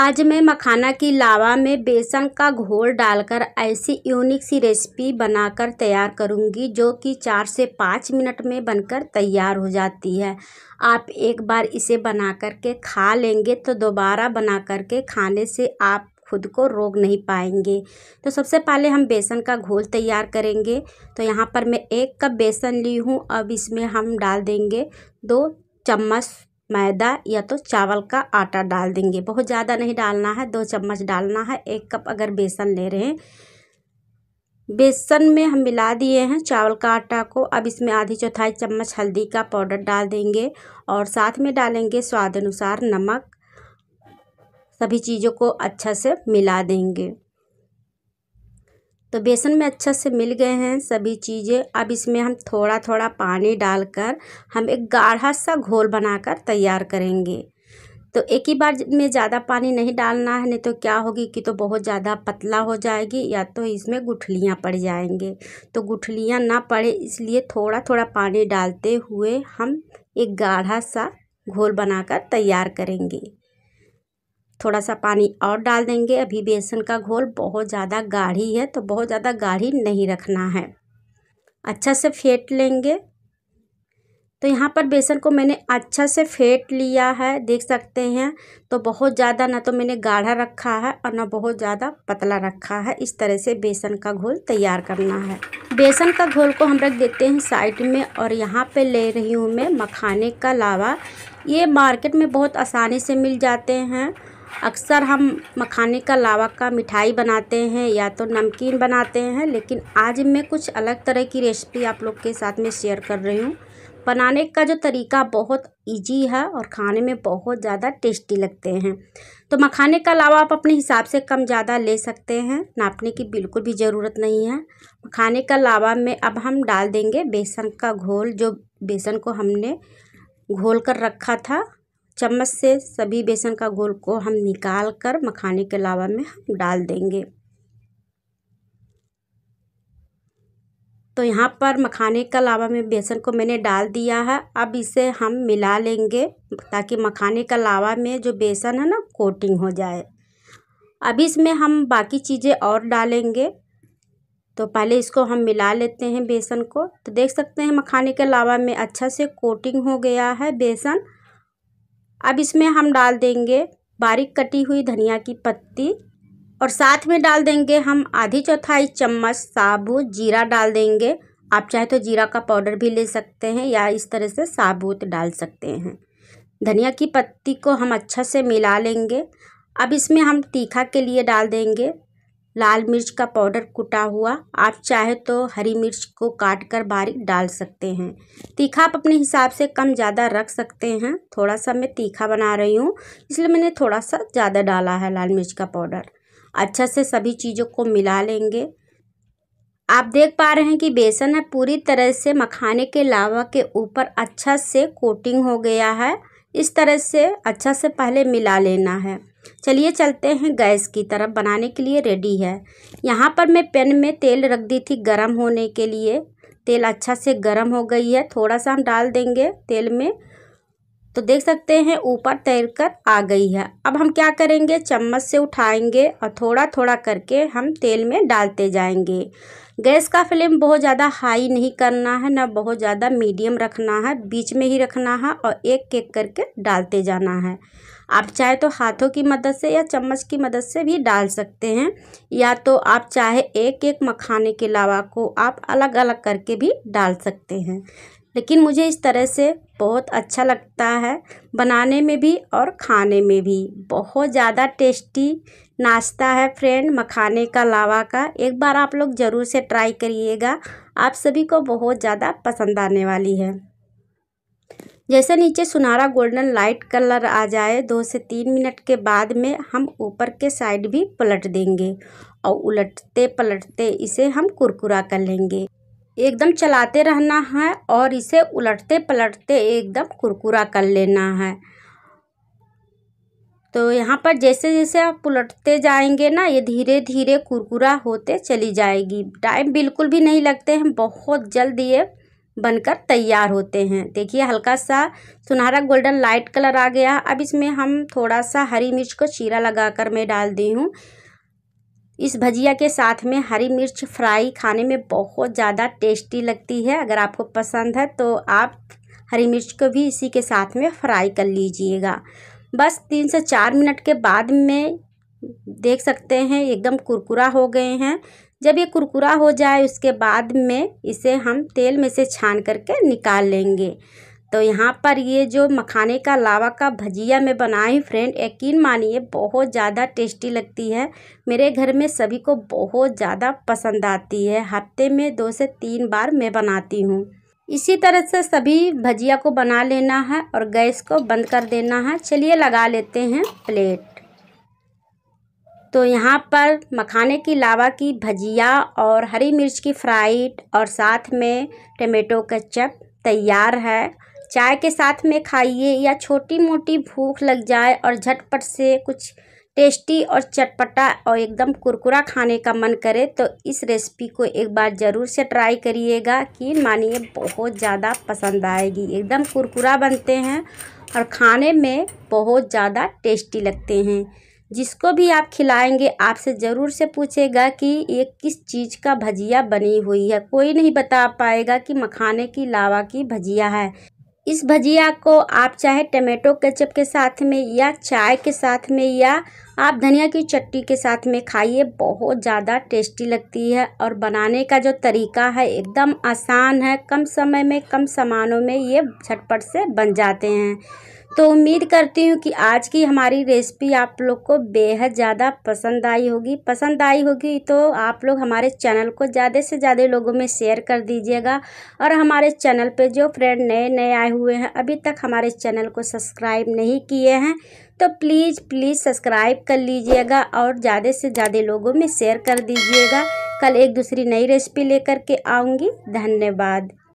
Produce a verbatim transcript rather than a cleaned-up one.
आज मैं मखाना की लावा में बेसन का घोल डालकर ऐसी यूनिक सी रेसिपी बनाकर तैयार करूंगी जो कि चार से पाँच मिनट में बनकर तैयार हो जाती है। आप एक बार इसे बना करके खा लेंगे तो दोबारा बना करके खाने से आप खुद को रोक नहीं पाएंगे। तो सबसे पहले हम बेसन का घोल तैयार करेंगे। तो यहाँ पर मैं एक कप बेसन ली हूँ। अब इसमें हम डाल देंगे दो चम्मच मैदा या तो चावल का आटा डाल देंगे। बहुत ज़्यादा नहीं डालना है, दो चम्मच डालना है। एक कप अगर बेसन ले रहे हैं, बेसन में हम मिला दिए हैं चावल का आटा को। अब इसमें आधी चौथाई चम्मच हल्दी का पाउडर डाल देंगे और साथ में डालेंगे स्वाद अनुसार नमक। सभी चीज़ों को अच्छा से मिला देंगे। तो बेसन में अच्छा से मिल गए हैं सभी चीज़ें। अब इसमें हम थोड़ा थोड़ा पानी डालकर हम एक गाढ़ा सा घोल बनाकर तैयार करेंगे। तो एक ही बार में ज़्यादा पानी नहीं डालना है, नहीं तो क्या होगी कि तो बहुत ज़्यादा पतला हो जाएगी या तो इसमें गुठलियाँ पड़ जाएंगे। तो गुठलियाँ ना पड़े इसलिए थोड़ा थोड़ा पानी डालते हुए हम एक गाढ़ा सा घोल बनाकर तैयार करेंगे। थोड़ा सा पानी और डाल देंगे। अभी बेसन का घोल बहुत ज़्यादा गाढ़ी है तो बहुत ज़्यादा गाढ़ी नहीं रखना है, अच्छा से फेंट लेंगे। तो यहाँ पर बेसन को मैंने अच्छा से फेंट लिया है, देख सकते हैं। तो बहुत ज़्यादा ना तो मैंने गाढ़ा रखा है और ना बहुत ज़्यादा पतला रखा है। इस तरह से बेसन का घोल तैयार करना है। बेसन का घोल को हम रख देते हैं साइड में और यहाँ पे ले रही हूँ मैं मखाने का लावा। ये मार्केट में बहुत आसानी से मिल जाते हैं। अक्सर हम मखाने का लावा का मिठाई बनाते हैं या तो नमकीन बनाते हैं, लेकिन आज मैं कुछ अलग तरह की रेसिपी आप लोग के साथ में शेयर कर रही हूँ। बनाने का जो तरीका बहुत इजी है और खाने में बहुत ज़्यादा टेस्टी लगते हैं। तो मखाने का लावा आप अपने हिसाब से कम ज़्यादा ले सकते हैं, नापने की बिल्कुल भी ज़रूरत नहीं है। मखाने का लावा में अब हम डाल देंगे बेसन का घोल। जो बेसन को हमने घोल कर रखा था चम्मच से, सभी बेसन का घोल को हम निकाल कर मखाने के लावा में हम डाल देंगे। तो यहाँ पर मखाने का लावा में बेसन को मैंने डाल दिया है। अब इसे हम मिला लेंगे ताकि मखाने का लावा में जो बेसन है ना कोटिंग हो जाए। अब इसमें हम बाकी चीज़ें और डालेंगे। तो पहले इसको हम मिला लेते हैं बेसन को। तो देख सकते हैं मखाने के लावा में अच्छा से कोटिंग हो गया है बेसन। अब इसमें हम डाल देंगे बारीक कटी हुई धनिया की पत्ती और साथ में डाल देंगे हम आधी चौथाई चम्मच साबुत जीरा डाल देंगे। आप चाहे तो जीरा का पाउडर भी ले सकते हैं या इस तरह से साबुत डाल सकते हैं। धनिया की पत्ती को हम अच्छा से मिला लेंगे। अब इसमें हम तीखा के लिए डाल देंगे लाल मिर्च का पाउडर कुटा हुआ। आप चाहे तो हरी मिर्च को काट कर बारीक डाल सकते हैं। तीखा आप अपने हिसाब से कम ज़्यादा रख सकते हैं। थोड़ा सा मैं तीखा बना रही हूँ इसलिए मैंने थोड़ा सा ज़्यादा डाला है लाल मिर्च का पाउडर। अच्छा से सभी चीज़ों को मिला लेंगे। आप देख पा रहे हैं कि बेसन है पूरी तरह से मखाने के लावा के ऊपर अच्छा से कोटिंग हो गया है। इस तरह से अच्छा से पहले मिला लेना है। चलिए चलते हैं गैस की तरफ, बनाने के लिए रेडी है। यहाँ पर मैं पैन में तेल रख दी थी गरम होने के लिए। तेल अच्छा से गरम हो गई है। थोड़ा सा हम डाल देंगे तेल में। तो देख सकते हैं ऊपर तैर कर आ गई है। अब हम क्या करेंगे, चम्मच से उठाएंगे और थोड़ा थोड़ा करके हम तेल में डालते जाएंगे। गैस का फ्लेम बहुत ज़्यादा हाई नहीं करना है, ना बहुत ज़्यादा मीडियम रखना है, बीच में ही रखना है और एक एक करके डालते जाना है। आप चाहे तो हाथों की मदद से या चम्मच की मदद से भी डाल सकते हैं, या तो आप चाहे एक एक मखाने के लावा को आप अलग अलग करके भी डाल सकते हैं। लेकिन मुझे इस तरह से बहुत अच्छा लगता है, बनाने में भी और खाने में भी। बहुत ज़्यादा टेस्टी नाश्ता है फ्रेंड मखाने का लावा का। एक बार आप लोग ज़रूर से ट्राई करिएगा, आप सभी को बहुत ज़्यादा पसंद आने वाली है। जैसे नीचे सुनहरा गोल्डन लाइट कलर आ जाए, दो से तीन मिनट के बाद में हम ऊपर के साइड भी पलट देंगे और उलटते पलटते इसे हम कुरकुरा कर लेंगे। एकदम चलाते रहना है और इसे उलटते पलटते एकदम कुरकुरा कर लेना है। तो यहाँ पर जैसे जैसे आप उलटते जाएंगे ना, ये धीरे धीरे कुरकुरा होते चली जाएगी। टाइम बिल्कुल भी नहीं लगते हैं, बहुत जल्दी ये बनकर तैयार होते हैं। देखिए हल्का सा सुनहरा गोल्डन लाइट कलर आ गया। अब इसमें हम थोड़ा सा हरी मिर्च को चीरा लगाकर मैं डाल दी हूँ। इस भजिया के साथ में हरी मिर्च फ्राई खाने में बहुत ज़्यादा टेस्टी लगती है। अगर आपको पसंद है तो आप हरी मिर्च को भी इसी के साथ में फ्राई कर लीजिएगा। बस तीन से चार मिनट के बाद में देख सकते हैं एकदम कुरकुरा हो गए हैं। जब ये कुरकुरा हो जाए उसके बाद में इसे हम तेल में से छान करके निकाल लेंगे। तो यहाँ पर ये जो मखाने का लावा का भजिया मैं बनाई हूँ फ्रेंड, यकीन मानिए बहुत ज़्यादा टेस्टी लगती है। मेरे घर में सभी को बहुत ज़्यादा पसंद आती है। हफ्ते में दो से तीन बार मैं बनाती हूँ। इसी तरह से सभी भजिया को बना लेना है और गैस को बंद कर देना है। चलिए लगा लेते हैं प्लेट। तो यहाँ पर मखाने की लावा की भजिया और हरी मिर्च की फ्राई और साथ में टमेटो केचप तैयार है। चाय के साथ में खाइए या छोटी मोटी भूख लग जाए और झटपट से कुछ टेस्टी और चटपटा और एकदम कुरकुरा खाने का मन करे तो इस रेसिपी को एक बार ज़रूर से ट्राई करिएगा कि मानिए बहुत ज़्यादा पसंद आएगी। एकदम कुरकुरा बनते हैं और खाने में बहुत ज़्यादा टेस्टी लगते हैं। जिसको भी आप खिलाएंगे आपसे ज़रूर से पूछेगा कि ये किस चीज़ का भजिया बनी हुई है। कोई नहीं बता पाएगा कि मखाने की लावा की भजिया है। इस भजिया को आप चाहे टमेटो केचप के साथ में या चाय के साथ में या आप धनिया की चटनी के साथ में खाइए, बहुत ज़्यादा टेस्टी लगती है। और बनाने का जो तरीका है एकदम आसान है। कम समय में कम सामानों में ये झटपट से बन जाते हैं। तो उम्मीद करती हूँ कि आज की हमारी रेसिपी आप लोग को बेहद ज़्यादा पसंद आई होगी। पसंद आई होगी तो आप लोग हमारे चैनल को ज़्यादा से ज़्यादा लोगों में शेयर कर दीजिएगा। और हमारे चैनल पे जो फ्रेंड नए नए आए हुए हैं, अभी तक हमारे चैनल को सब्सक्राइब नहीं किए हैं तो प्लीज़ प्लीज़ सब्सक्राइब कर लीजिएगा और ज़्यादा से ज़्यादा लोगों में शेयर कर दीजिएगा। कल एक दूसरी नई रेसिपी लेकर के आऊँगी। धन्यवाद।